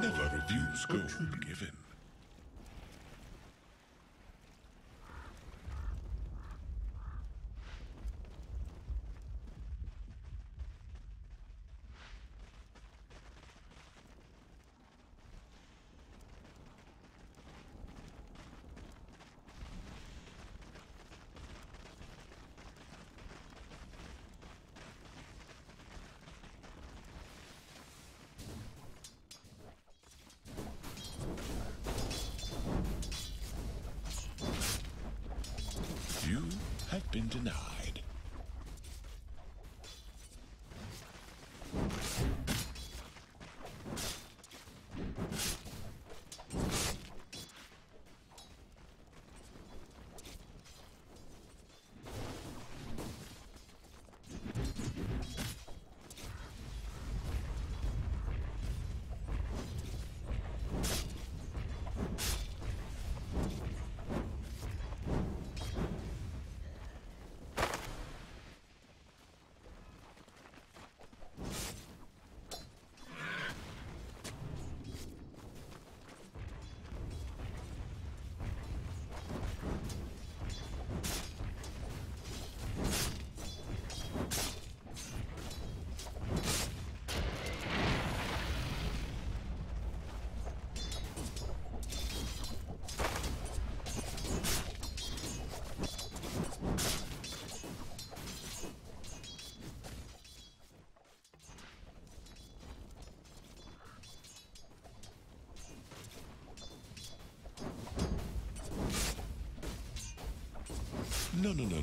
Never refuse gold given. Have been denied.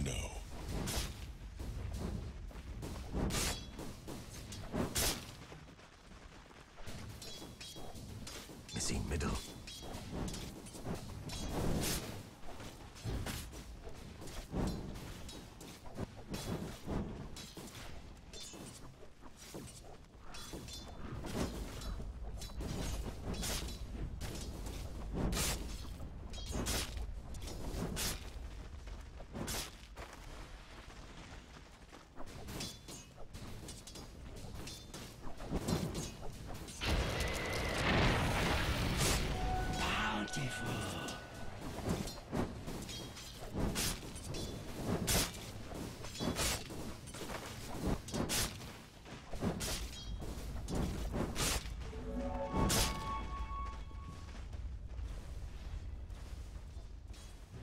No. Missing middle.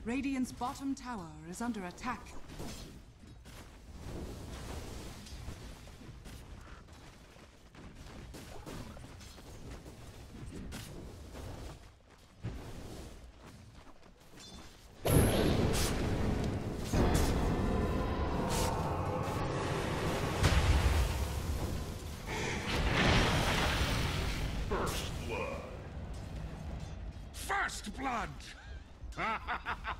Radiant's bottom tower is under attack. First blood. First blood. Ha ha ha ha!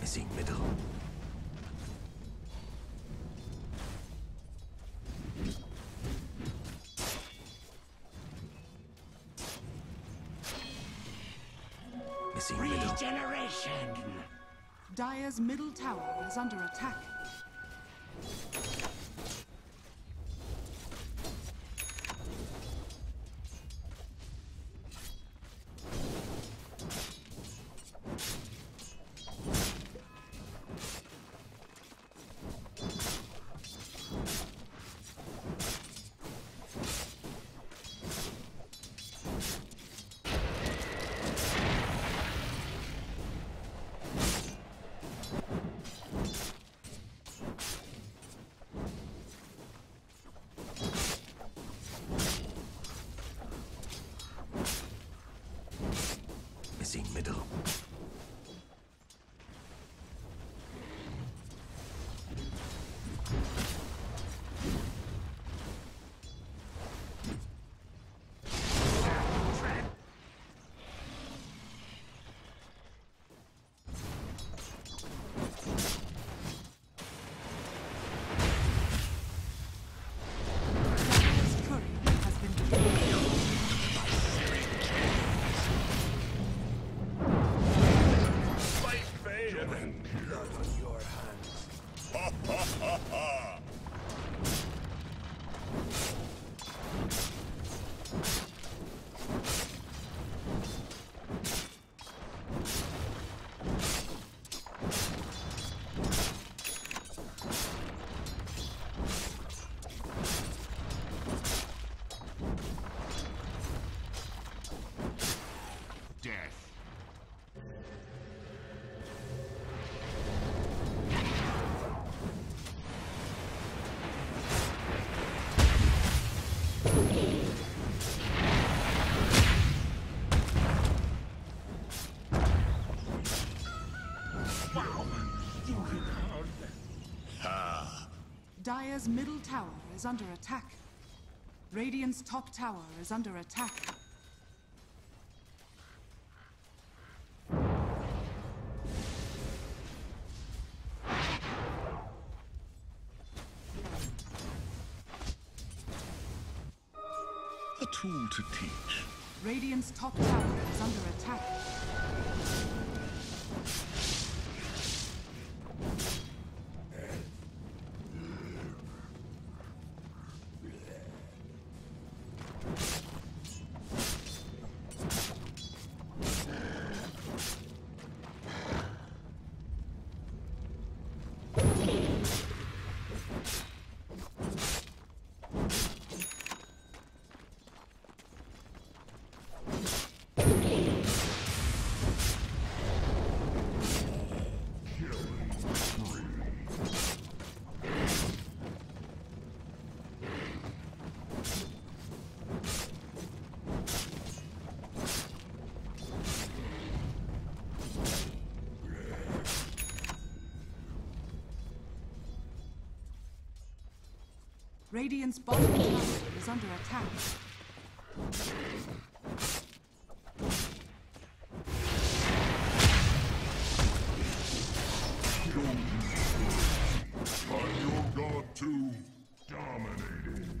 Missing middle. Missing middle. Regeneration. Dire's middle tower is under attack. Middle. Dire's middle tower is under attack. Radiant's top tower is under attack. A tool to teach. Radiant's top tower is under attack. Radiant's bottom tower is under attack. Are you not too dominating?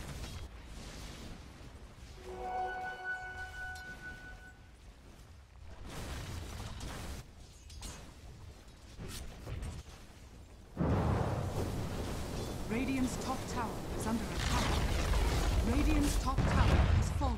Radiant's top tower is under attack. Radiant's top tower has fallen.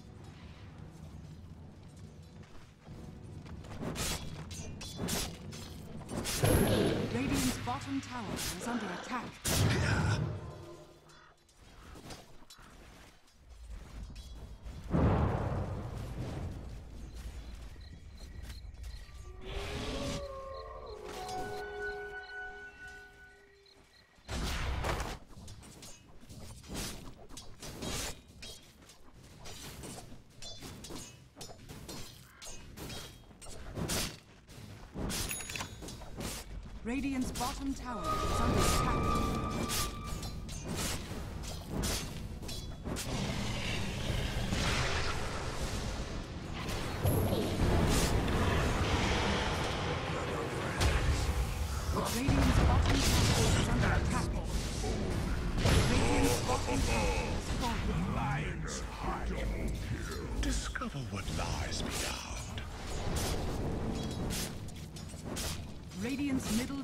Radiant's bottom tower is under attack. Yeah. Radiant's bottom tower is under attack. Radiant's middle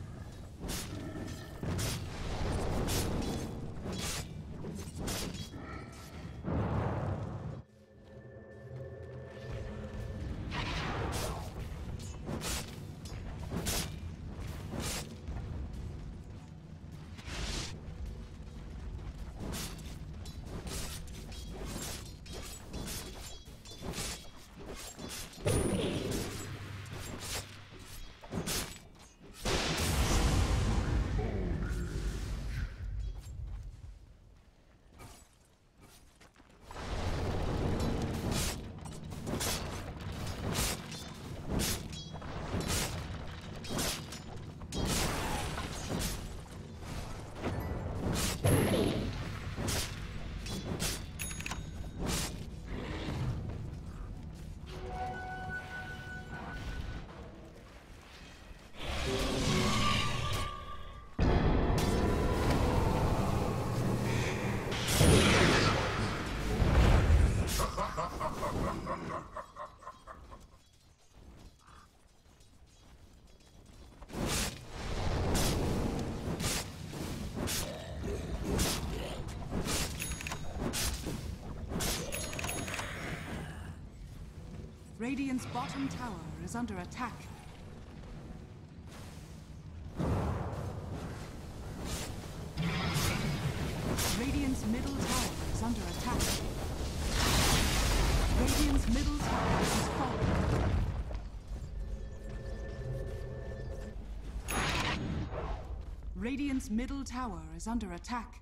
Radiant's bottom tower is under attack. Radiant's middle tower is under attack. Radiant's middle tower is falling. Radiant's middle tower is under attack.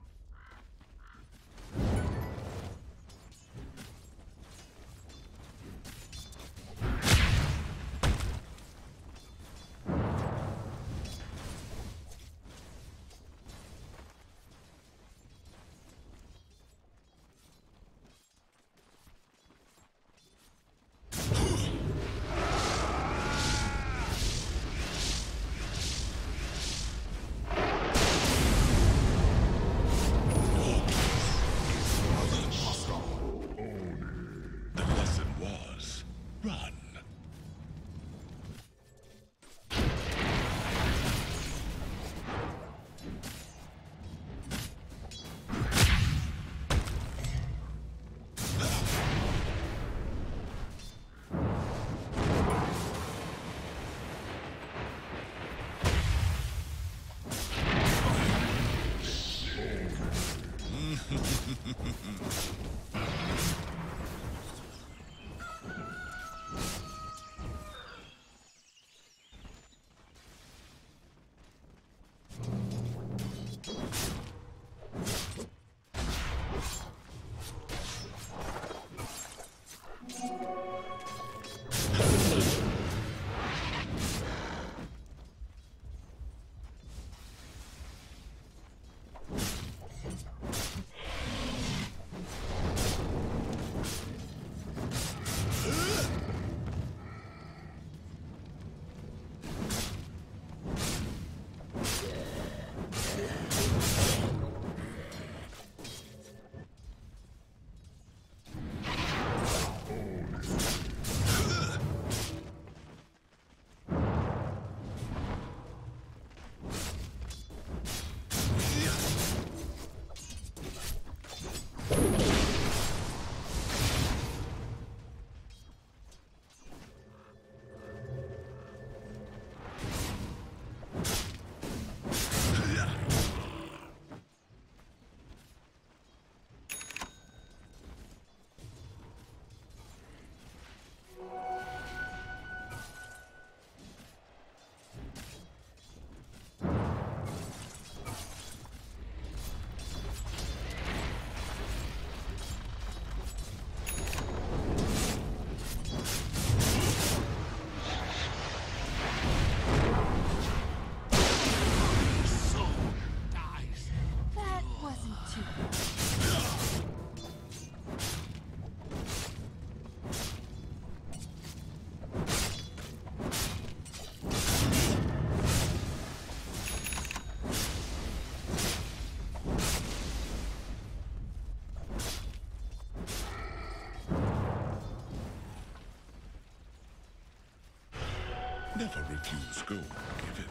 Never refuse gold given.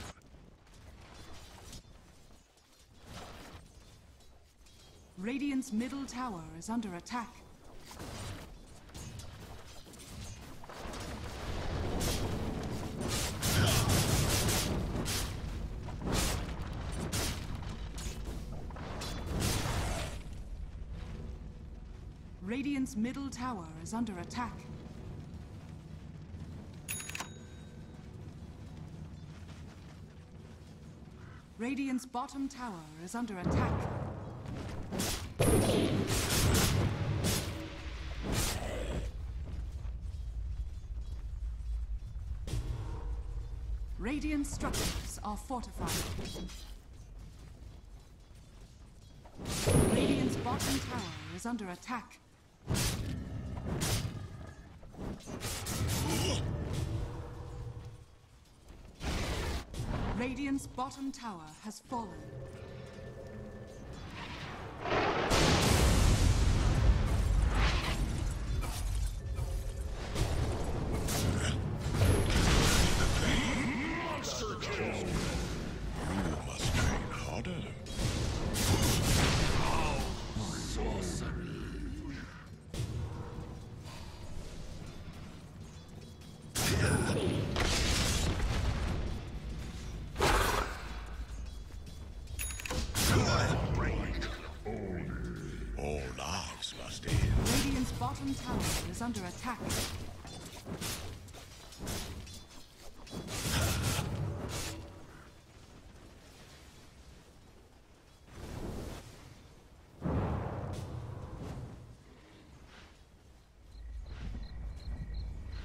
Radiant's middle tower is under attack. Radiant's middle tower is under attack. Radiant's bottom tower is under attack. Radiant structures are fortified. Radiant's bottom tower is under attack. Radiant's bottom tower has fallen. Radiant's bottom tower is under attack.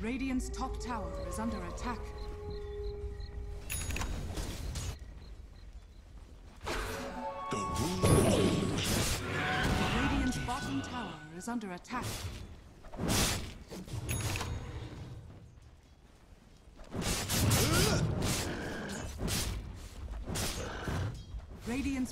Radiant's top tower is under attack. Radiant's bottom tower is under attack. Radiant's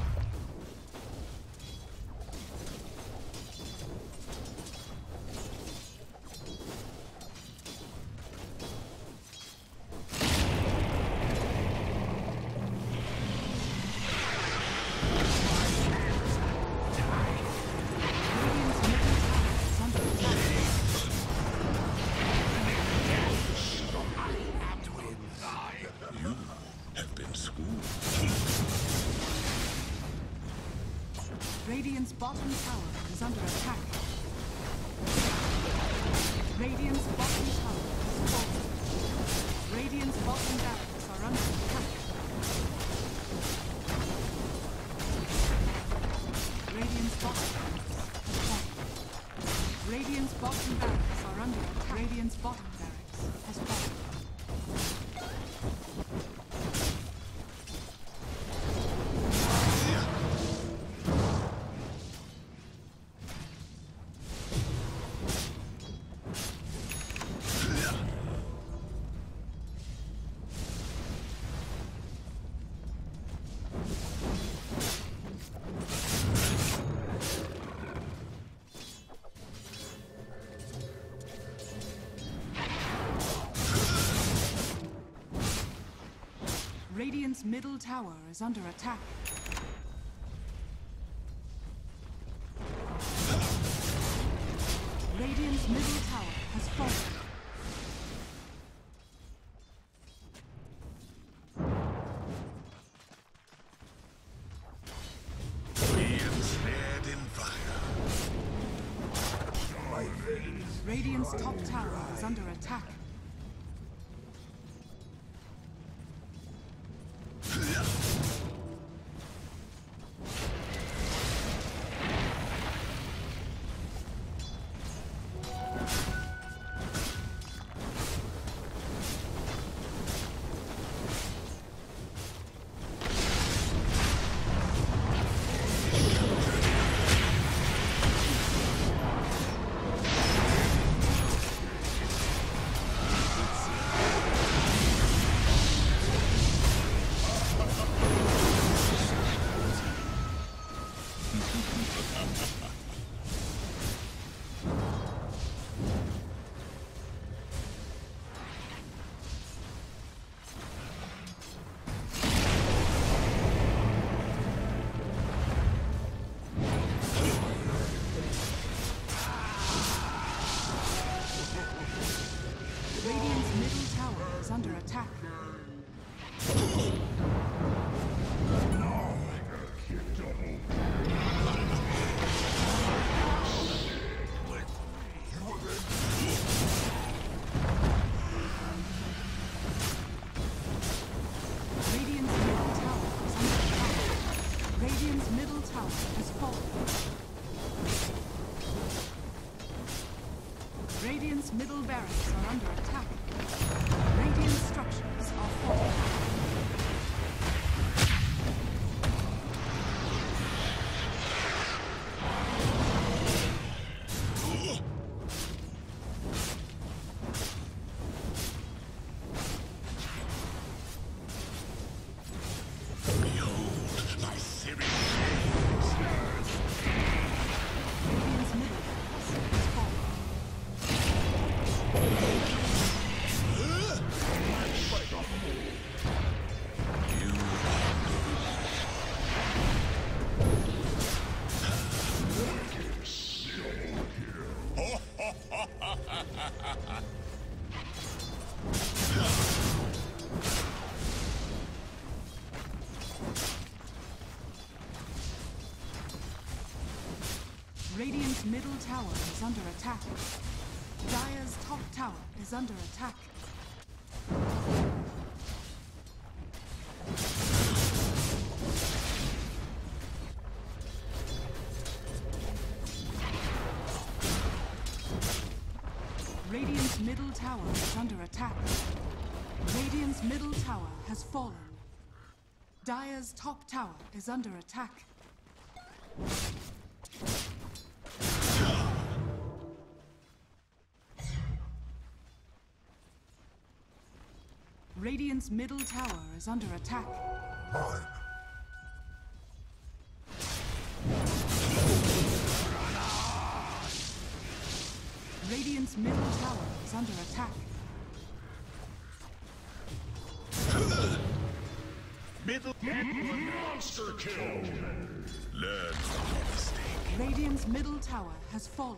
Radiant's bottom tower is under attack. Radiant's bottom tower is falling. Radiant's bottom barracks are under attack. Radiant's bottom barracks are falling. Radiant's bottom barracks are under attack. Radiant's bottom barracks has fallen. Radiant's middle tower is under attack. Dyer's middle tower has fallen. Radiant's top tower is under attack. Radiant's middle barracks are under attack. Radiant structures are falling. Radiant's middle tower is under attack. Dire's top tower is under attack. Radiant's middle tower is under attack. Radiant's middle tower has fallen. Dire's top tower is under attack. Radiant's middle tower is under attack. Mine. Radiant's middle tower is under attack. Middle monster kill. Learn from your mistake. Radiant's middle tower has fallen.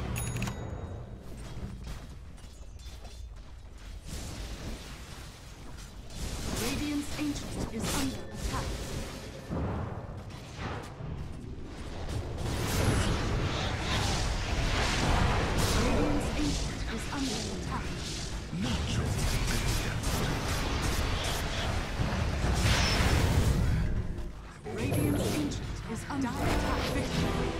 Radiant's ancient is under attack. Radiant's ancient is under attack. Not your failure. Radiant's ancient is under attack.